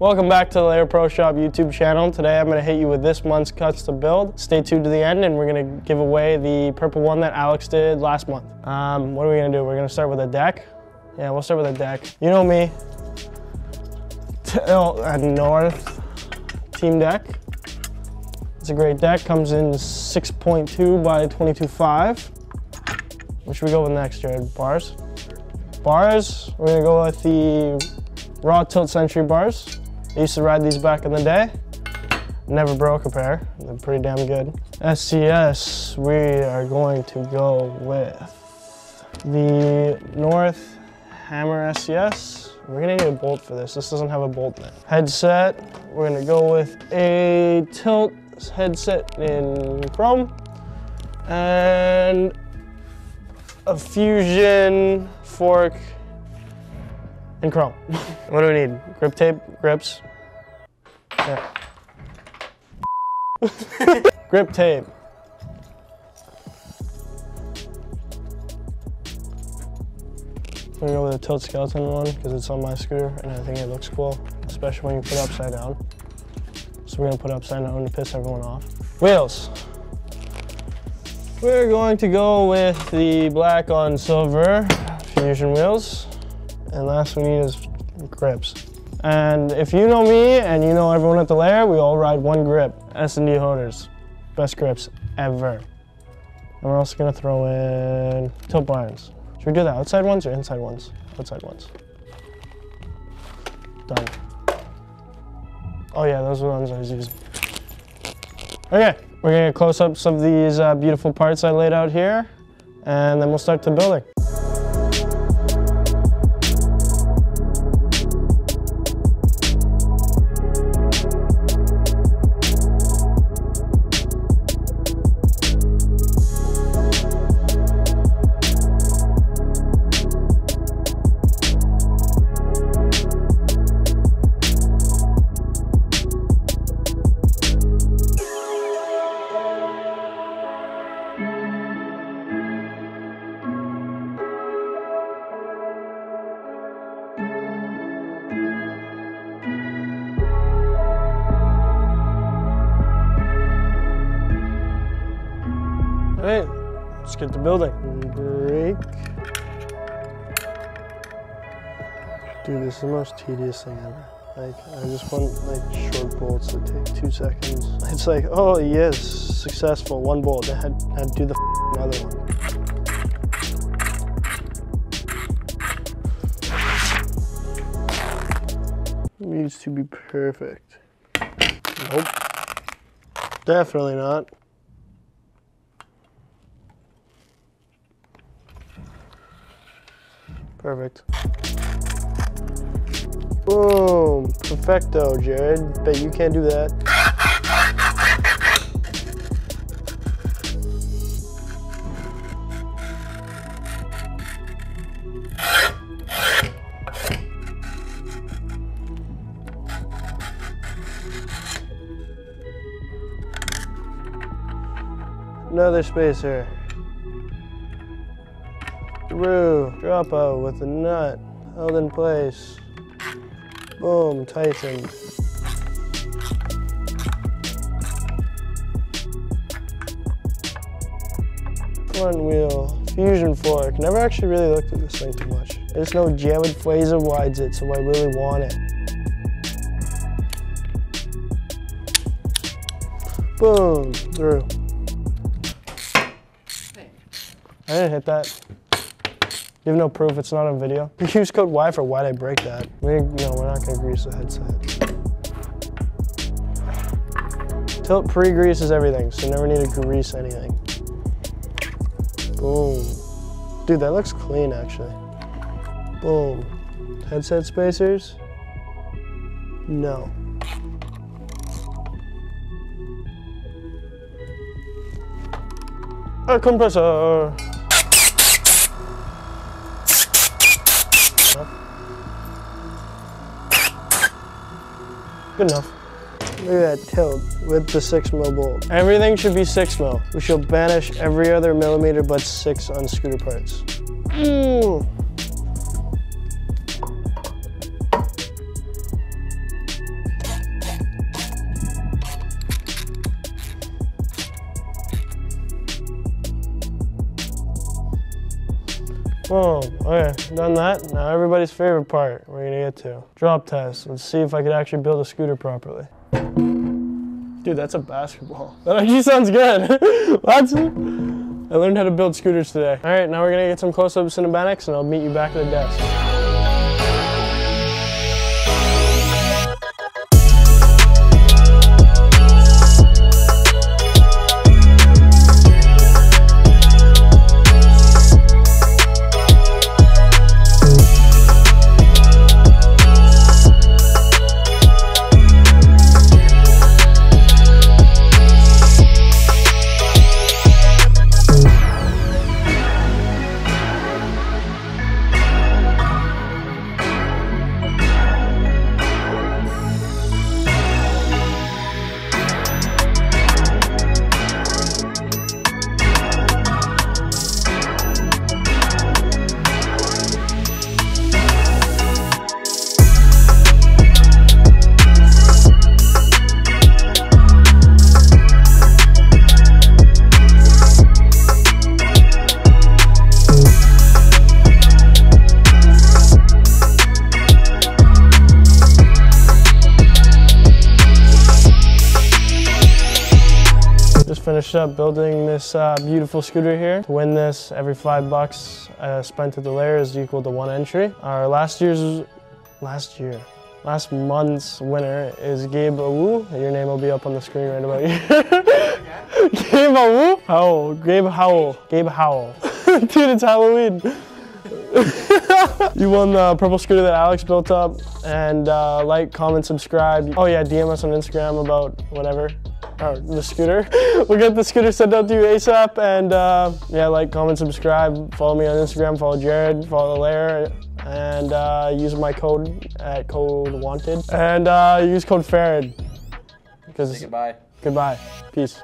Welcome back to the Lair Pro Shop YouTube channel. Today I'm going to hit you with this month's cuts to build. Stay tuned to the end and we're going to give away the purple one that Alex did last month. What are we going to do? We're going to start with a deck. Yeah, we'll start with a deck. You know me. Tilt North team deck. It's a great deck. Comes in 6.2 by 22.5. What should we go with next, Jared? Bars? Bars. We're going to go with the Raw Tilt Century bars. I used to ride these back in the day. Never broke a pair. They're pretty damn good. SCS, we are going to go with the North Hammer SCS. We're gonna need a bolt for this. This doesn't have a bolt in it. Headset, we're gonna go with a Tilt headset in chrome and a Fusion fork in chrome. What do we need? Grip tape, grips. Yeah. Grip tape. I'm gonna go with a Tilt Skeleton one because it's on my scooter and I think it looks cool, especially when you put it upside down. So we're gonna put it upside down to piss everyone off. Wheels. We're going to go with the black on silver Fusion wheels. And last we need is grips. And if you know me and you know everyone at the Lair, we all ride one grip. S&D holders, best grips ever. And we're also gonna throw in tilt barns. Should we do the outside ones or inside ones? Outside ones. Done. Oh yeah, those were the ones I was using. Okay, we're gonna get close-ups of these beautiful parts I laid out here, and then we'll start the building. Alright, let's get to building. Break. Dude, this is the most tedious thing ever. Like, I just want like short bolts that take 2 seconds. It's like, oh yes, successful, one bolt. Then I'd do the other one. It needs to be perfect. Nope. Definitely not. Perfect. Boom. Perfecto, Jared. Bet you can't do that. Another spacer. Through, drop out with a nut, held in place, boom, tightened. Front wheel, Fusion fork, never actually really looked at this thing too much. I just know Jared Fraser rides it, so I really want it. Boom, through. Hey. I didn't hit that. You have no proof, it's not on video. Use code Y for why'd I break that. We're not gonna grease the headset. Tilt pre-greases everything, so you never need to grease anything. Boom. Dude, that looks clean actually. Boom. Headset spacers? No. A compressor. Good enough. Look at that tilt with the 6mm bolt. Everything should be 6mm. We shall banish every other millimeter but 6 on scooter parts. Ooh. Boom, okay, done that. Now everybody's favorite part we're gonna get to. Drop test. Let's see if I could actually build a scooter properly. Dude, that's a basketball. That actually sounds good. That's, I learned how to build scooters today. All right, now we're gonna get some close-up cinematics and I'll meet you back at the desk. Finished up building this beautiful scooter here. To win this, every $5 spent at the Lair is equal to one entry. Our last month's winner is Gabe Awu. Your name will be up on the screen right about here. Gabe Awu? Howell. Gabe Howell. Gabe Howell. Dude, it's Halloween. You won the purple scooter that Alex built up. And like, comment, subscribe. Oh yeah, DM us on Instagram about whatever. Or the scooter. We'll get the scooter sent out to you ASAP, and yeah, like, comment, subscribe, follow me on Instagram, follow Jared, follow The Lair, and use my code at CodeWanted, and use code FARAD. Say goodbye. Goodbye. Peace.